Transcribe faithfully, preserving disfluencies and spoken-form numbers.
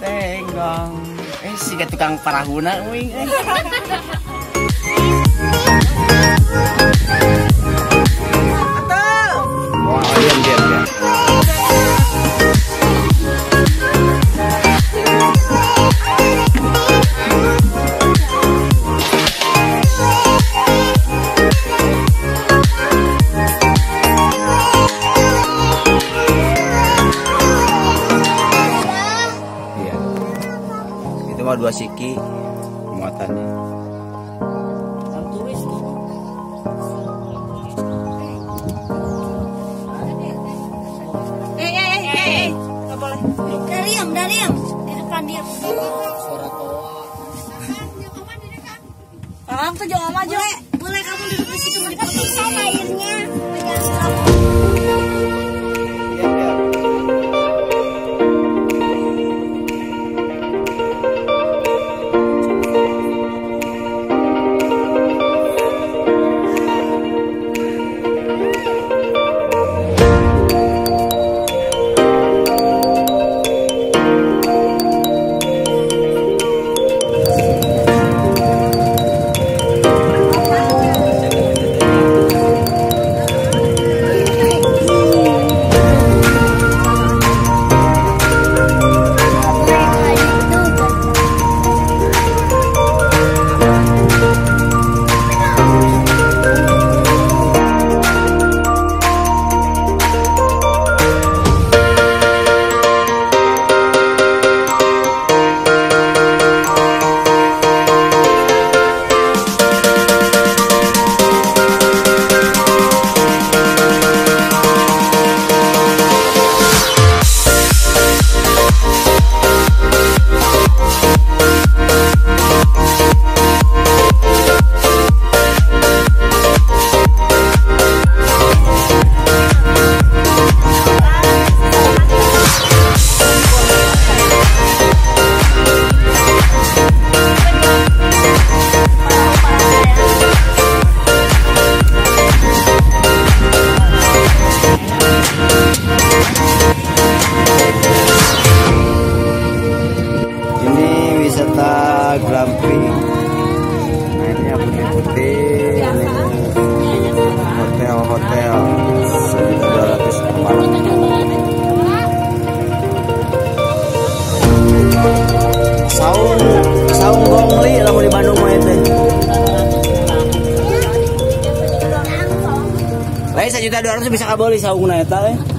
Tenggang, eh si tukang parahuna, wing. Dua siki muatannya. Eh eh eh eh, nggak boleh. Dariam dariam, direkam dia. Orang tuh jangan maju. Boleh kamu duduk di situ berpisah airnya. Saya juta dua ratus bisa kabeli saung naeta.